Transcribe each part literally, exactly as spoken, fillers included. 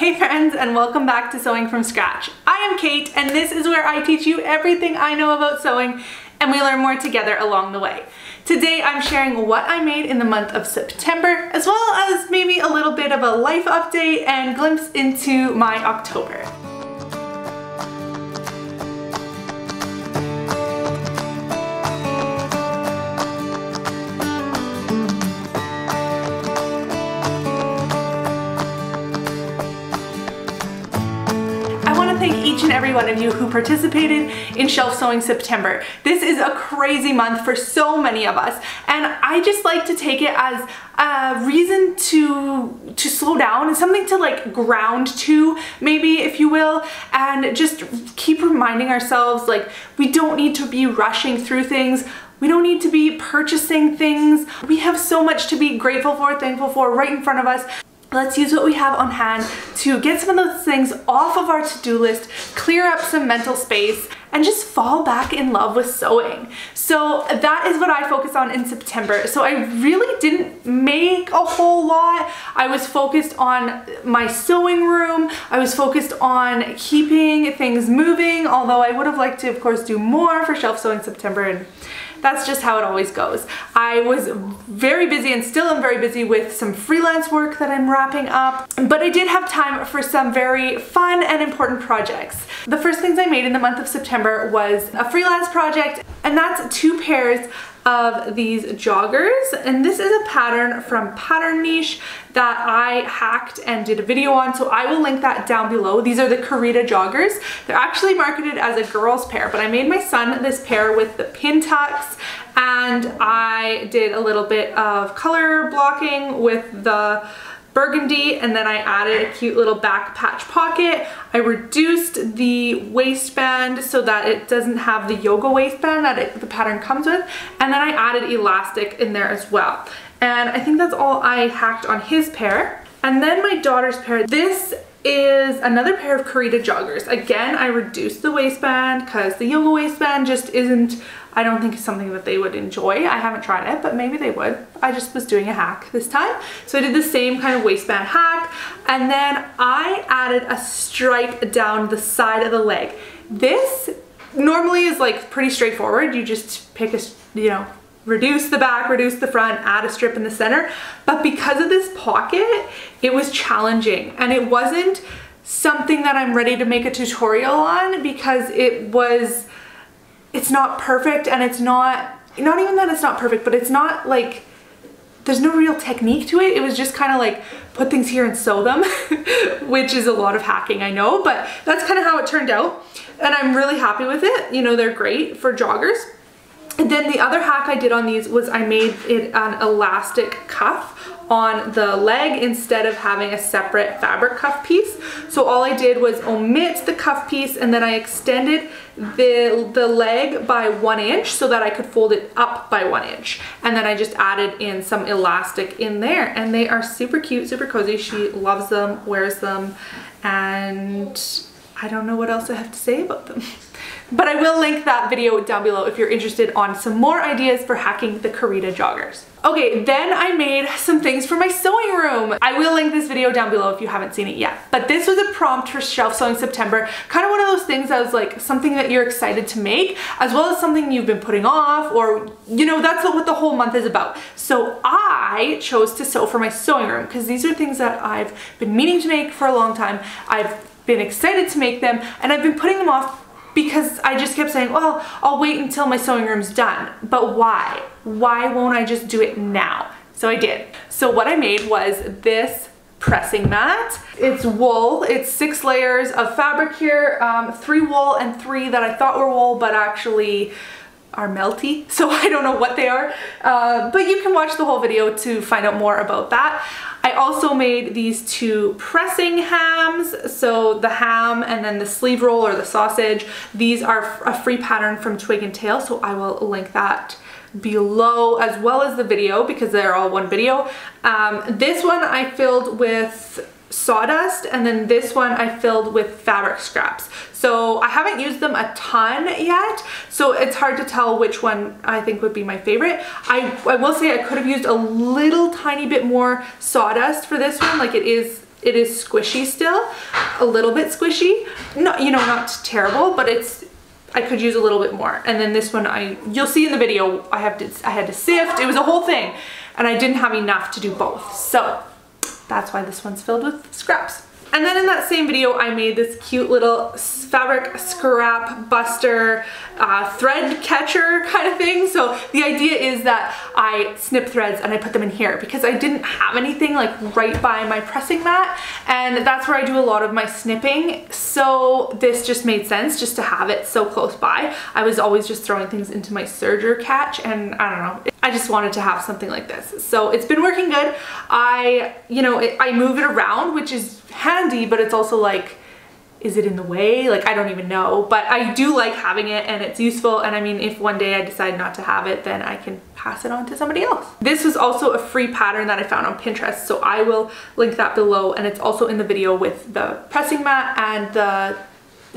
Hey friends, and welcome back to Sewing from Scratch. I am Kate, and this is where I teach you everything I know about sewing, and we learn more together along the way. Today I'm sharing what I made in the month of September, as well as maybe a little bit of a life update and glimpse into my October. Each and every one of you who participated in Shelf Sewing September. This is a crazy month for so many of us, and I just like to take it as a reason to to slow down and something to like ground to, maybe, if you will, and just keep reminding ourselves like we don't need to be rushing through things. We don't need to be purchasing things. We have so much to be grateful for, thankful for right in front of us. Let's use what we have on hand to get some of those things off of our to-do list, clear up some mental space, and just fall back in love with sewing. So that is what I focus on in September. So I really didn't make a whole lot. I was focused on my sewing room. I was focused on keeping things moving, although I would have liked to, of course, do more for Shelf Sewing September, and that's just how it always goes. I was very busy and still am very busy with some freelance work that I'm wrapping up, but I did have time for some very fun and important projects. The first things I made in the month of September was a freelance project, and that's two pairs of these joggers, and this is a pattern from Pattern Niche that I hacked and did a video on, so I will link that down below. These are the Carita Joggers. They're actually marketed as a girls pair, but I made my son this pair with the pin tucks, and I did a little bit of color blocking with the burgundy, and then I added a cute little back patch pocket. I reduced the waistband so that it doesn't have the yoga waistband that it, the pattern comes with, and then I added elastic in there as well. And I think that's all I hacked on his pair. And then my daughter's pair, this is another pair of Carita joggers. Again, I reduced the waistband because the yoga waistband just isn't, I don't think it's something that they would enjoy. I haven't tried it, but maybe they would. I just was doing a hack this time. So I did the same kind of waistband hack, and then I added a stripe down the side of the leg. This normally is like pretty straightforward. You just pick a, you know, reduce the back, reduce the front, add a strip in the center. But because of this pocket, it was challenging, and it wasn't something that I'm ready to make a tutorial on because it was, it's not perfect, and it's not, not even that it's not perfect, but it's not like, there's no real technique to it. It was just kind of like, put things here and sew them, which is a lot of hacking, I know, but that's kind of how it turned out. And I'm really happy with it. You know, they're great for joggers. And then the other hack I did on these was I made it an elastic cuff on the leg instead of having a separate fabric cuff piece. So all I did was omit the cuff piece, and then I extended the, the leg by one inch so that I could fold it up by one inch. And then I just added in some elastic in there, and they are super cute, super cozy. She loves them, wears them, and I don't know what else I have to say about them. But I will link that video down below if you're interested on some more ideas for hacking the Carita joggers. Okay, then I made some things for my sewing room. I will link this video down below if you haven't seen it yet. But this was a prompt for Shelf Sewing September. Kind of one of those things that was like something that you're excited to make, as well as something you've been putting off, or, you know, that's what the whole month is about. So I chose to sew for my sewing room because these are things that I've been meaning to make for a long time. I've been excited to make them, and I've been putting them off because I just kept saying, well, I'll wait until my sewing room's done. But why? Why won't I just do it now? So I did. So what I made was this pressing mat. It's wool. It's six layers of fabric here, um, three wool and three that I thought were wool, but actually are melty. So I don't know what they are, uh, but you can watch the whole video to find out more about that. I also made these two pressing hams, so the ham and then the sleeve roll or the sausage. These are a free pattern from Twig and Tail, so I will link that below as well as the video because they're all one video. Um, this one I filled with sawdust, and then this one I filled with fabric scraps. So I haven't used them a ton yet, so it's hard to tell which one I think would be my favorite. I, I will say I could have used a little tiny bit more sawdust for this one, like it is it is squishy still, a little bit squishy. Not, you know, not terrible, but it's, I could use a little bit more. And then this one, I you'll see in the video, I have to, I had to sift. It was a whole thing, and I didn't have enough to do both. So that's why this one's filled with scraps. And then in that same video, I made this cute little fabric scrap buster, uh, thread catcher kind of thing. So the idea is that I snip threads and I put them in here because I didn't have anything like right by my pressing mat. And that's where I do a lot of my snipping. So this just made sense just to have it so close by. I was always just throwing things into my serger catch, and I don't know, I just wanted to have something like this. So it's been working good. I, you know, it, I move it around, which is handy, but it's also like, is it in the way? Like, I don't even know, but I do like having it and it's useful. And I mean, if one day I decide not to have it, then I can pass it on to somebody else. This was also a free pattern that I found on Pinterest, so I will link that below. And it's also in the video with the pressing mat and the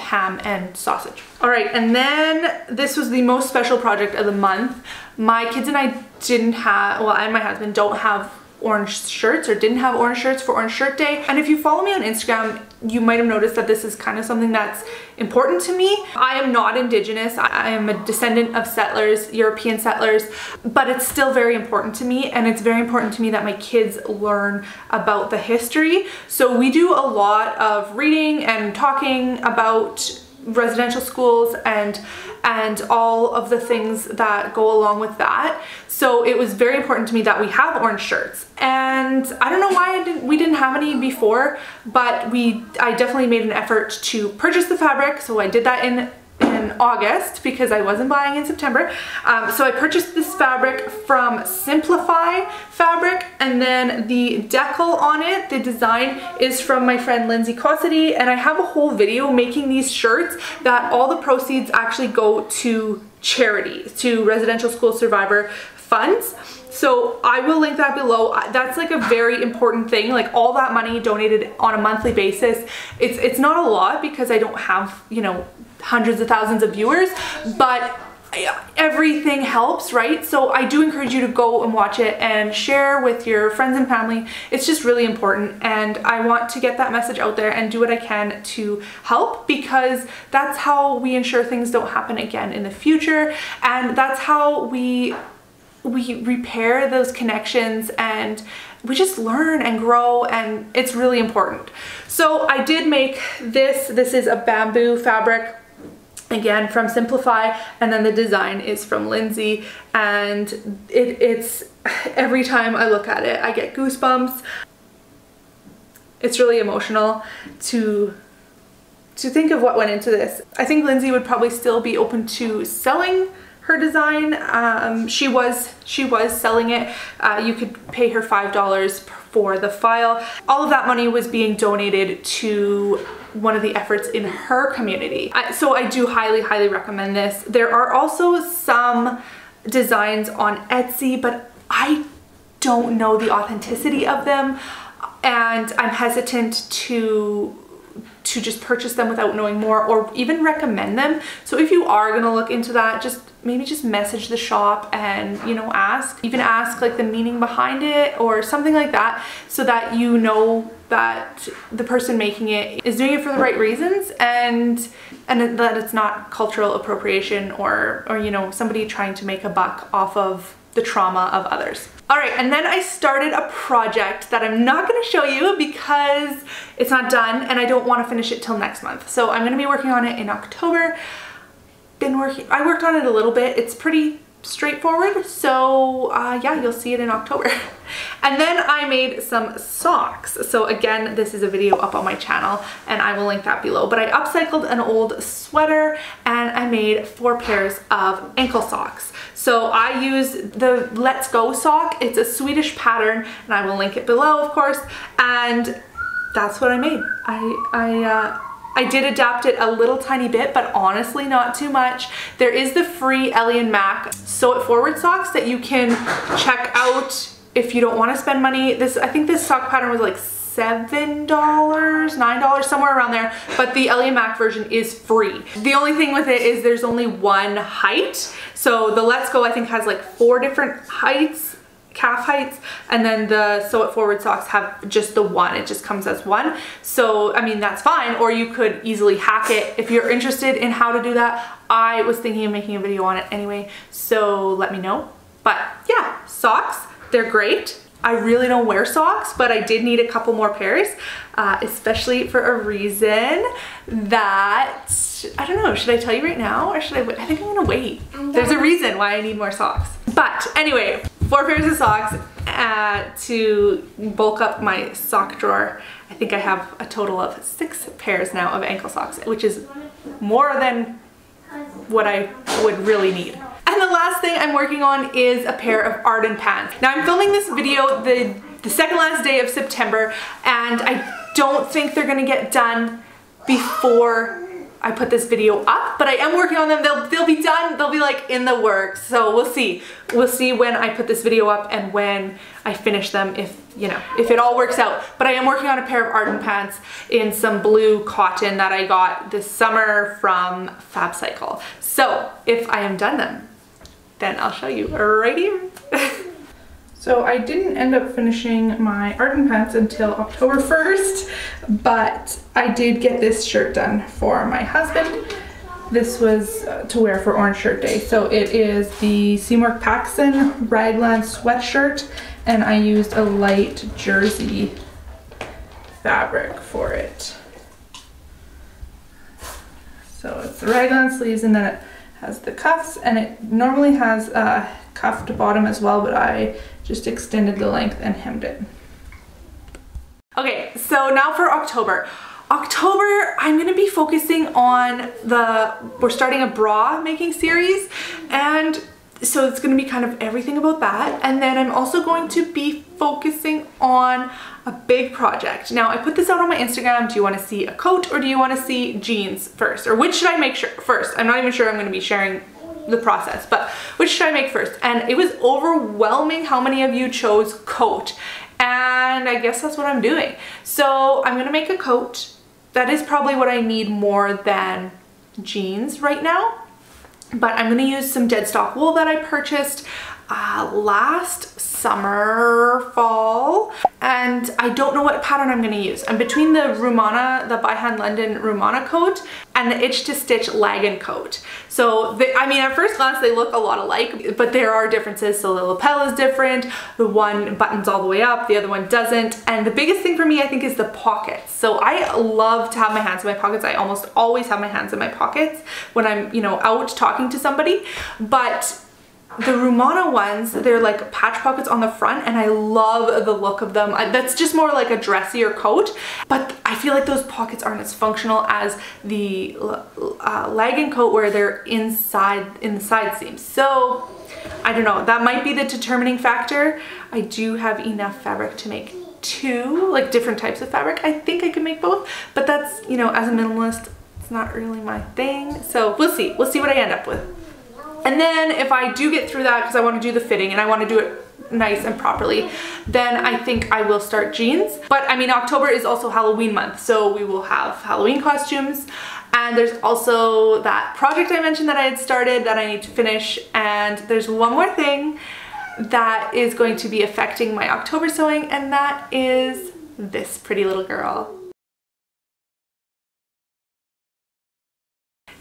ham and sausage. All right, and then this was the most special project of the month. My kids and I didn't have, well, I and my husband don't have orange shirts, or didn't have orange shirts for Orange Shirt Day. And if you follow me on Instagram, you might have noticed that this is kind of something that's important to me. I am not Indigenous. I am a descendant of settlers, European settlers, but it's still very important to me. And it's very important to me that my kids learn about the history. So we do a lot of reading and talking about residential schools and and all of the things that go along with that. So it was very important to me that we have orange shirts. And I don't know why I didn't, we didn't have any before, but we I definitely made an effort to purchase the fabric. So I did that in in August because I wasn't buying in September. Um, so I purchased this fabric from Simplify Fabric, and then the decal on it, the design, is from my friend Lindsay Cassidy, and I have a whole video making these shirts that all the proceeds actually go to charity, to residential school survivor funds. So I will link that below. That's like a very important thing. Like, all that money donated on a monthly basis. It's it's not a lot because I don't have, you know, hundreds of thousands of viewers, but everything helps, right? So I do encourage you to go and watch it and share with your friends and family. It's just really important, and I want to get that message out there and do what I can to help, because that's how we ensure things don't happen again in the future, and that's how we we repair those connections, and we just learn and grow, and it's really important. So I did make this. This is a bamboo fabric, again from Simplify, and then the design is from Lindsay, and it, it's, every time I look at it, I get goosebumps. It's really emotional to to think of what went into this. I think Lindsay would probably still be open to selling her design. Um, she was she was selling it. Uh, you could pay her five dollars for the file. All of that money was being donated to one of the efforts in her community. I, so I do highly, highly recommend this. There are also some designs on Etsy, but I don't know the authenticity of them, and I'm hesitant to to just purchase them without knowing more, or even recommend them. So if you are gonna look into that, just maybe just message the shop and, you know, ask, even ask like the meaning behind it or something like that, so that you know that the person making it is doing it for the right reasons, and and that it's not cultural appropriation or, or you know, somebody trying to make a buck off of the trauma of others. All right, and then I started a project that I'm not gonna show you because it's not done, and I don't wanna finish it till next month. So I'm gonna be working on it in October. Been working, I worked on it a little bit. It's pretty straightforward, so uh, yeah, you'll see it in October. And then I made some socks. So again, this is a video up on my channel, and I will link that below. But I upcycled an old sweater, and I made four pairs of ankle socks. So I used the Let's Go sock. It's a Swedish pattern, and I will link it below, of course. And that's what I made. I, I, uh, I did adapt it a little tiny bit, but honestly not too much. There is the free Ellie and Mac Sew It Forward socks that you can check out if you don't want to spend money. This, I think this sock pattern was like seven dollars, nine dollars, somewhere around there, but the Ellie and Mac version is free. The only thing with it is there's only one height. So the Let's Go, I think, has like four different heights, calf heights, and then the Sew It Forward socks have just the one. It just comes as one. So I mean, that's fine, or you could easily hack it if you're interested in how to do that. I was thinking of making a video on it anyway, so let me know. But yeah, socks, they're great. I really don't wear socks, but I did need a couple more pairs, uh, especially for a reason that, I don't know, should I tell you right now or should I wait? I think I'm gonna wait. There's a reason why I need more socks. But anyway, four pairs of socks uh, to bulk up my sock drawer. I think I have a total of six pairs now of ankle socks, which is more than what I would really need. And the last thing I'm working on is a pair of Arden pants. Now, I'm filming this video the, the second last day of September, and I don't think they're gonna get done before I put this video up, but I am working on them. They'll, they'll be done, they'll be like in the works. So we'll see. We'll see when I put this video up and when I finish them, if, you know, if it all works out. But I am working on a pair of Arden pants in some blue cotton that I got this summer from Fab Cycle. So if I am done them, then I'll show you right here. So I didn't end up finishing my Arden pants until October first, but I did get this shirt done for my husband. This was to wear for Orange Shirt Day. So it is the Seamwork Paxson Raglan sweatshirt, and I used a light jersey fabric for it. So it's the raglan sleeves, and then it has the cuffs, and it normally has a cuffed bottom as well, but I just extended the length and hemmed it. Okay, so now for October. October, I'm gonna be focusing on the, we're starting a bra making series, and so it's gonna be kind of everything about that. And then I'm also going to be focusing on a big project. Now, I put this out on my Instagram. Do you wanna see a coat or do you wanna see jeans first? Or which should I make sure first? I'm not even sure I'm gonna be sharing the process, but which should I make first? And it was overwhelming how many of you chose coat, and I guess that's what I'm doing. So I'm gonna make a coat. That is probably what I need more than jeans right now, but I'm gonna use some dead stock wool that I purchased uh, last summer, fall, and I don't know what pattern I'm gonna use. I'm between the Romana, the By Hand London Romana coat, and the Itch to Stitch Lagan Coat. So, they, I mean, at first glance, they look a lot alike, but there are differences. So the lapel is different, the one buttons all the way up, the other one doesn't. And the biggest thing for me, I think, is the pockets. So I love to have my hands in my pockets. I almost always have my hands in my pockets when I'm, you know, out talking to somebody. But the Romana ones, they're like patch pockets on the front, and I love the look of them. I, that's just more like a dressier coat, but I feel like those pockets aren't as functional as the uh, Lagan coat where they're inside in the side seams. So I don't know, that might be the determining factor. I do have enough fabric to make two, like different types of fabric. I think I could make both, but that's, you know, as a minimalist, it's not really my thing. So we'll see. We'll see what I end up with. And then if I do get through that, because I want to do the fitting and I want to do it nice and properly, then I think I will start jeans. But I mean, October is also Halloween month, so we will have Halloween costumes. And there's also that project I mentioned that I had started that I need to finish. And there's one more thing that is going to be affecting my October sewing, and that is this pretty little girl.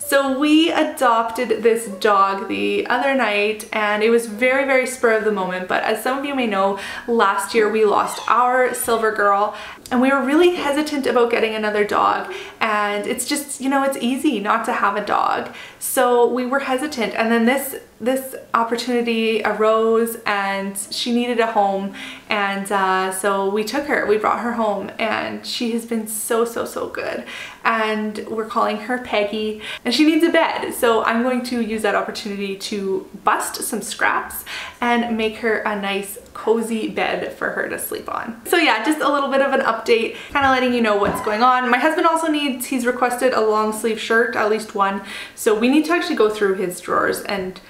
So we adopted this dog the other night, and it was very, very spur of the moment. But as some of you may know, last year we lost our Silver Girl, and we were really hesitant about getting another dog. And it's just, you know, it's easy not to have a dog. So we were hesitant, and then this this opportunity arose, and she needed a home, and uh, so we took her, we brought her home, and she has been so, so, so good. And we're calling her Peggy, and she needs a bed, so I'm going to use that opportunity to bust some scraps and make her a nice cozy bed for her to sleep on. So yeah, just a little bit of an update, kind of letting you know what's going on. My husband also needs, he's requested a long sleeve shirt, at least one, so we need to actually go through his drawers and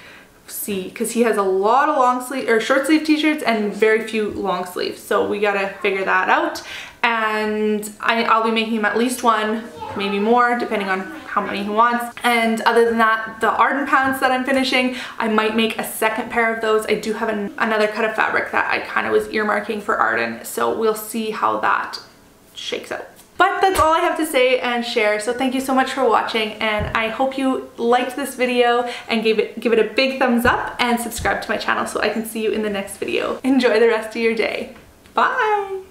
see, because he has a lot of long sleeve or short sleeve t-shirts and very few long sleeves, so we gotta figure that out. And I, I'll be making him at least one maybe more, depending on how many he wants. And other than that, the Arden pants that I'm finishing, I might make a second pair of those. I do have an, another cut of fabric that I kind of was earmarking for Arden, so we'll see how that shakes out. But that's all I have to say and share, so thank you so much for watching, and I hope you liked this video and gave it, give it a big thumbs up and subscribe to my channel so I can see you in the next video. Enjoy the rest of your day. Bye!